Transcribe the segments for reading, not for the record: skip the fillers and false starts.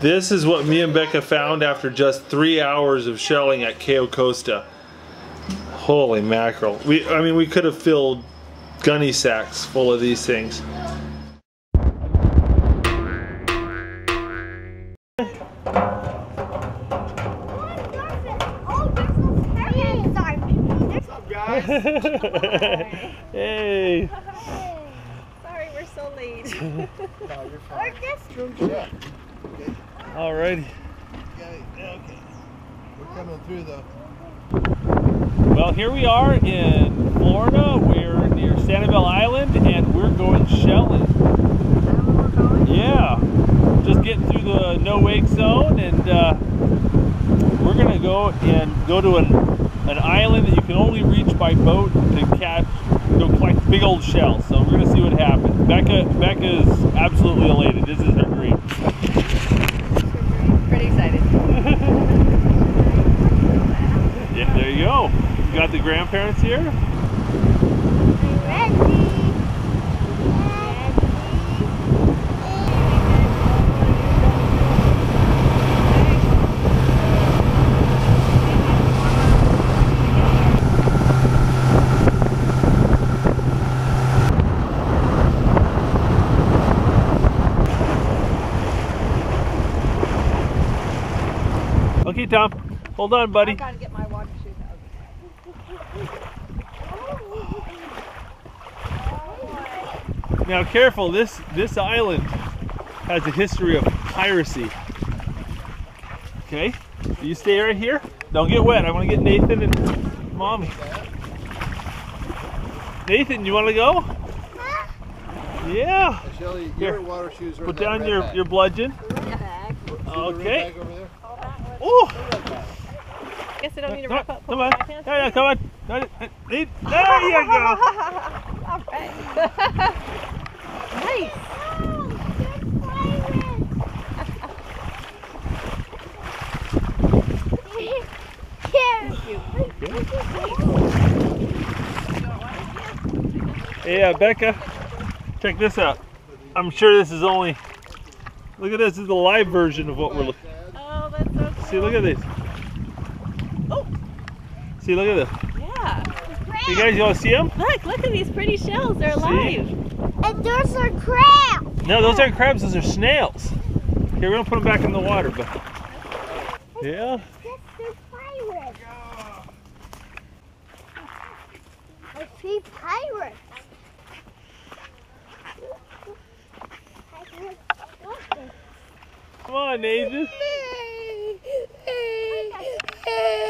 This is what me and Becca found after just 3 hours of shelling at Cayo Costa. Holy mackerel. I mean, we could have filled gunny sacks full of these things. Hey! Sorry, we're so late. No, you're fine. Yeah. Okay. Alrighty. Okay. We're coming through though. Well, here we are in Florida. We're near Sanibel Island and we're going shelling. Yeah. Just getting through the no-wake zone, and we're going to go to an island that you can only reach by boat to collect big old shells. So we're gonna see what happens. Becca is absolutely elated. This is her dream. Pretty excited. Yeah, there you go. You got the grandparents here. I'm ready. Okay, Tom, hold on, buddy. I gotta get my water shoes out. Oh, now, careful. This island has a history of piracy. Okay, you stay right here. Don't get wet. I want to get Nathan and Mommy. Nathan, you want to go? Huh? Yeah. Shelly, your water shoes are. Put down your bludgeon. Okay. Ooh. I guess I don't need to wrap up. Come on. Yeah, come on. There you go. All right. Nice. Yeah, Becca. Check this out. I'm sure this is only. Look at this. This is the live version of what we're looking. See, look at this. Oh! See, look at this. Yeah. You guys, you want to see them? Look at these pretty shells. They're alive. And those are crabs. No, those aren't crabs. Those are snails. Okay, we're going to put them back in the water. But... yeah. That's pirates. I see pirates. Come on, Nathan.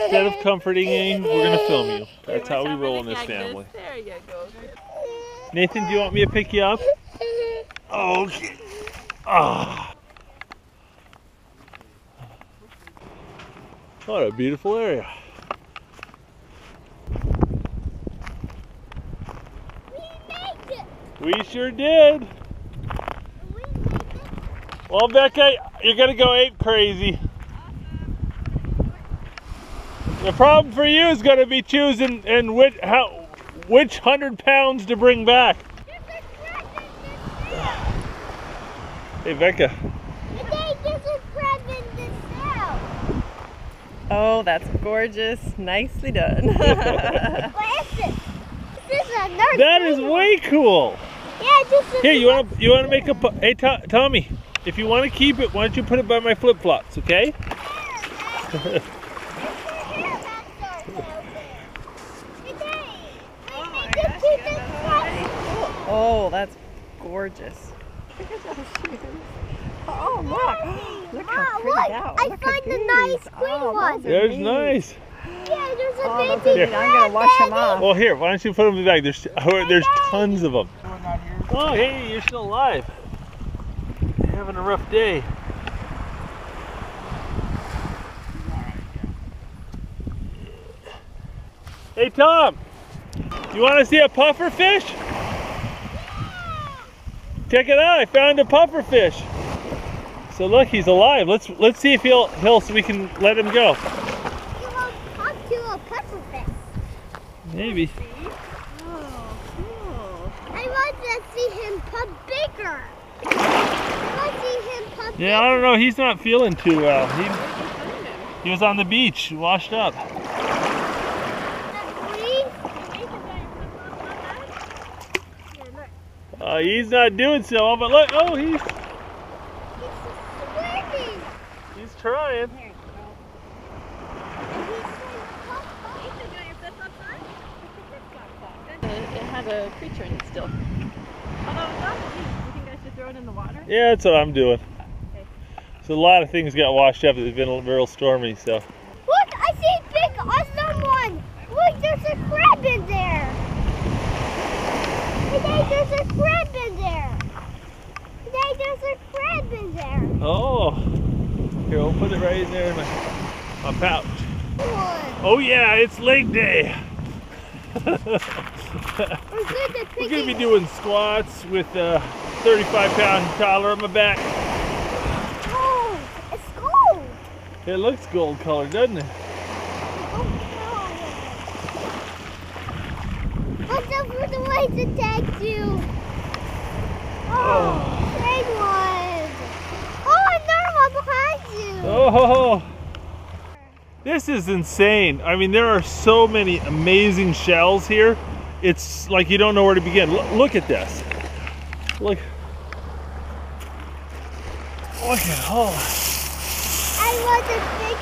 Instead of comforting you, we're going to film you. That's how we roll in this family. There you go. Nathan, do you want me to pick you up? Okay. Oh. What a beautiful area. We made it! We sure did. We made it. Well, Becca, you're going to go ape crazy. The problem for you is going to be choosing and which 100 pounds to bring back. Hey, Becca. Oh, that's gorgeous. Nicely done. What is it? This is another. That is way cool. Yeah, this is. Here, you want to make a. Hey, Tommy, if you want to keep it, why don't you put it by my flip flops, okay? Oh, that's gorgeous. Look at those shoes. Oh, look. Look how pretty that was. I found the nice green one. There's nice. Yeah, there's a baby. I'm going to wash them off. Well, here, why don't you put them in the bag? There's tons of them. Oh, hey, you're still alive. You're having a rough day. Hey, Tom. You want to see a puffer fish? Check it out! I found a puffer fish. So look, he's alive. Let's see if we can let him go. He won't talk to a puffer fish. Maybe. Oh, cool. I want to see him pump bigger. I see him pumping. Yeah, I don't know. He's not feeling too well. He was on the beach, washed up. He's not doing so well, but look, oh, he's swimming. He's trying. It had a creature in it still. You think I should throw it in the water? Yeah, that's what I'm doing. Okay. So a lot of things got washed up. It's been real stormy, so. Look, I see a big awesome one. Look, there's a crab in there. Today there's a crab in there. Today there's a crab in there. Oh. Here, we'll put it right in there in my pouch. Oh yeah, it's leg day. We're going to be doing squats with a 35-pound toddler on my back. Oh, it's gold. It looks gold colored, doesn't it? Oh, no. Watch out for the waves to tag you. Oh, big one. Oh, another one behind you. Oh, this is insane. I mean, there are so many amazing shells here. It's like you don't know where to begin. Look at this. Look at all. I want a big.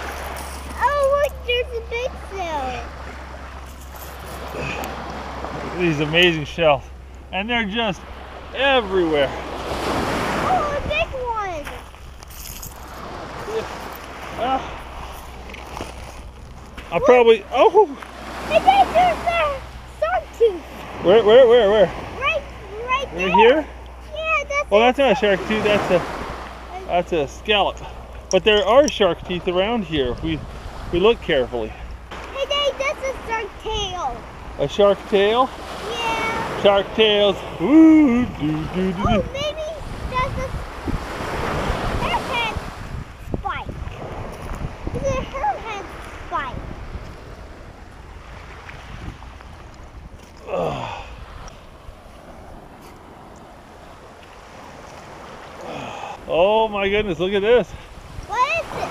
Oh, look, there's a big shell. These amazing shells, and they're just everywhere. Oh, a big one. I'll probably, oh! Hey, there's a shark tooth! Where? Right there! Right here? Yeah, that's well, that's not a shark tooth, that's a scallop. But there are shark teeth around here if we look carefully. Hey, Dave, that's a shark tail! A shark tail? Yeah! Shark tails! Ooh, doo-doo-doo-doo! Oh, maybe that's a hairhead spike! It's a hairhead spike! Oh my goodness, look at this. What is it?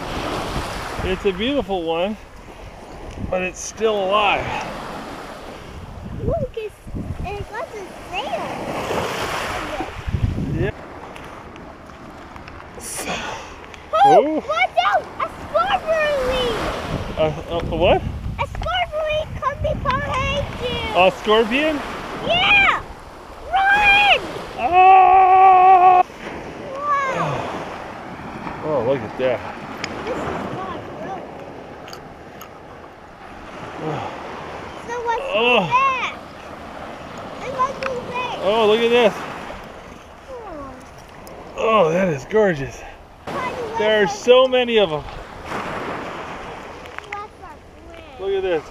It's a beautiful one, but it's still alive. Look, it got a sail. Yeah. Oh, watch out! A scorpion! A what? A scorpion coming behind you! A scorpion? Yeah! Run! Oh! Wow. Oh, look at that. This is not real. Oh. So what's that? And what's that? Oh, look at this. Oh, that is gorgeous. There are so many of them. Look at this.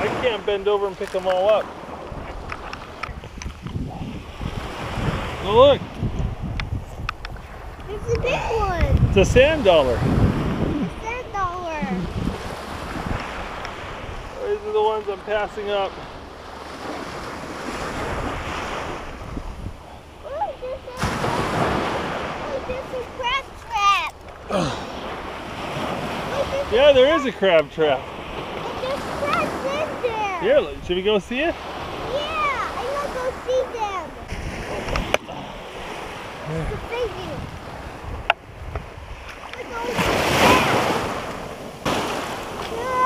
I can't bend over and pick them all up. Oh, look. It's a big one. It's a sand dollar. These are the ones I'm passing up. Oh, there's a crab trap. Yeah, there is a crab trap. There's crabs in there. Here, should we go see it? Yeah, I want to go see them. It's a big one.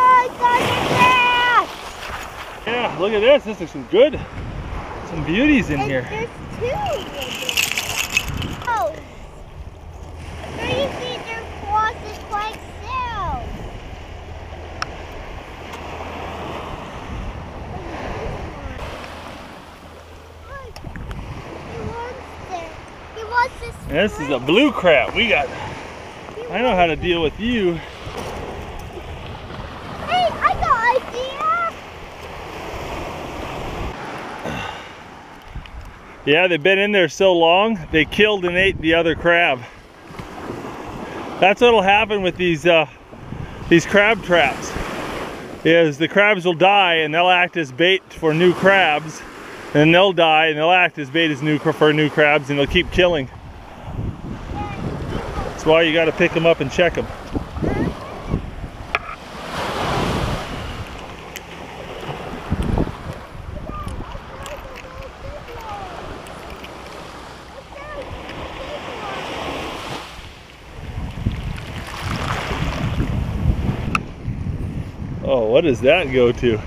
I got a crab. Yeah, look at this. This is some good, some beauties in here. There's two in there. Oh. There you see their claws is like so. This is a blue crab. I know how to deal with you. Hey, I got an idea. Yeah, they've been in there so long, they killed and ate the other crab. That's what'll happen with these crab traps, is the crabs will die and they'll act as bait for new crabs. And they'll die and they'll act as bait for new crabs, and they'll keep killing. That's why you got to pick them up and check them. Oh, what does that go to?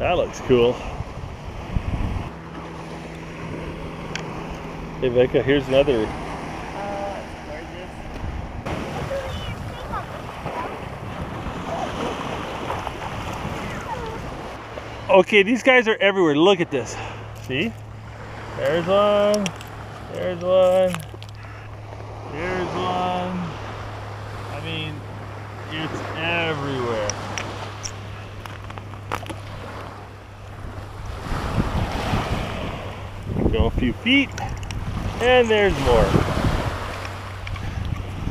That looks cool. Hey Becca, here's another. Okay, these guys are everywhere. Look at this. See? There's one. There's one. There's one. I mean, it's everywhere. Go a few feet. And there's more.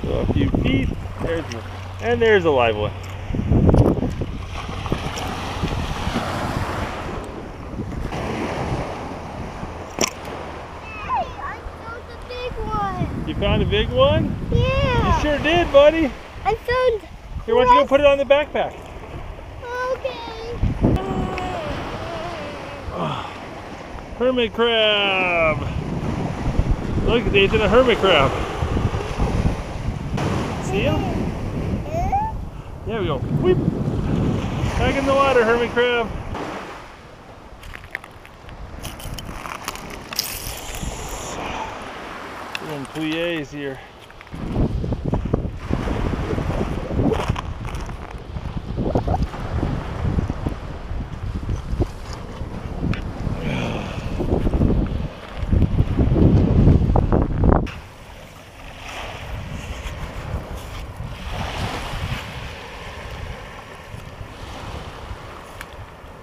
So a few feet, there's more. And there's a live one. Hey, I found a big one. You found a big one? Yeah. You sure did, buddy. I found... Here, why don't you go put it on the backpack? Okay. Oh, hermit crab. Look, they did a hermit crab. See him? There we go. Weep. Back in the water, hermit crab. Doing pliés here.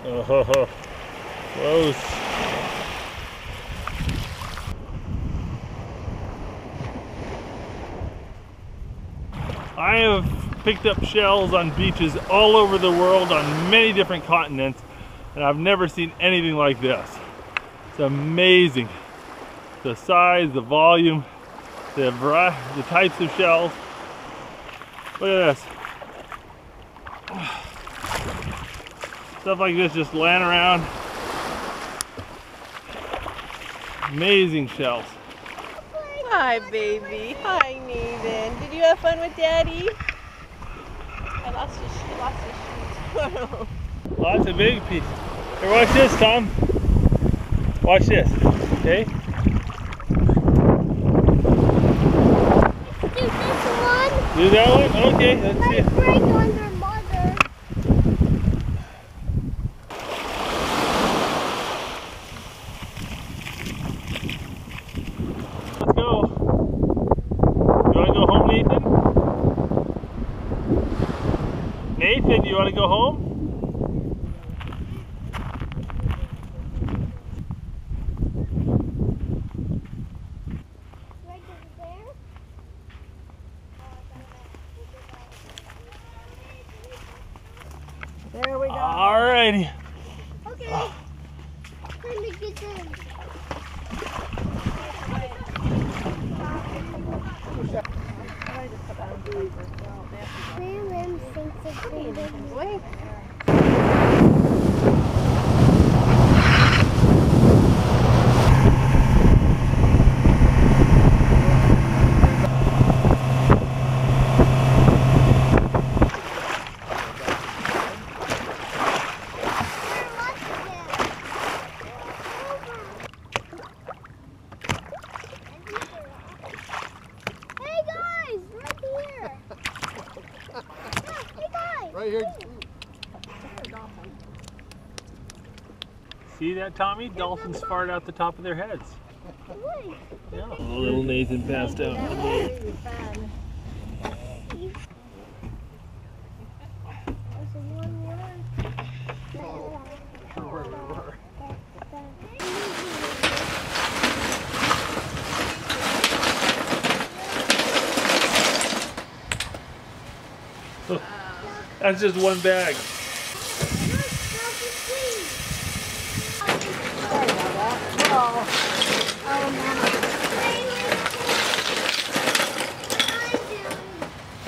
Oh, ho, ho. Close. I have picked up shells on beaches all over the world on many different continents, and I've never seen anything like this. It's amazing. The size, the volume, the variety, the types of shells. Look at this. Stuff like this just laying around. Amazing shells. Hi, baby. Hi, Nathan. Did you have fun with Daddy? I lost his shoes. Lots of big pieces. Here, watch this, Tom. Watch this. Okay? Do this one? Do that one? Okay, let's see it. Break under mother. Nathan, you want to go home? Right over there? There we go. Alrighty. Okay. Time to get them. See that, Tommy? Dolphins fart out the top of their heads. Yeah. Little Nathan passed out. That's just one bag. Oh, no.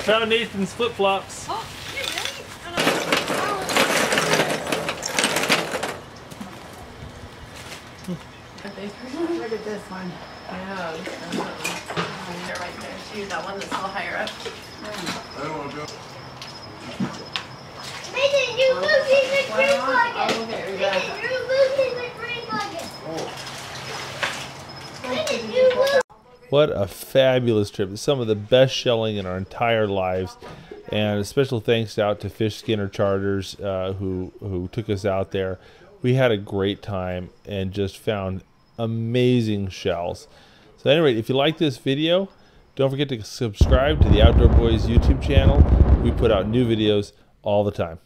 Found Nathan's flip-flops. Oh, you really? Are they pretty? Look at this one. Yeah, this one. Oh, they're right there too. That one that's a little higher up. I don't want to go. Mason, you're losing the green bucket. Mason, you're losing the green bucket. Mason, you lose. What a fabulous trip. Some of the best shelling in our entire lives. And a special thanks out to Fish Skinner Charters who took us out there. We had a great time and just found amazing shells. So anyway, if you like this video, don't forget to subscribe to the Outdoor Boys YouTube channel. We put out new videos all the time.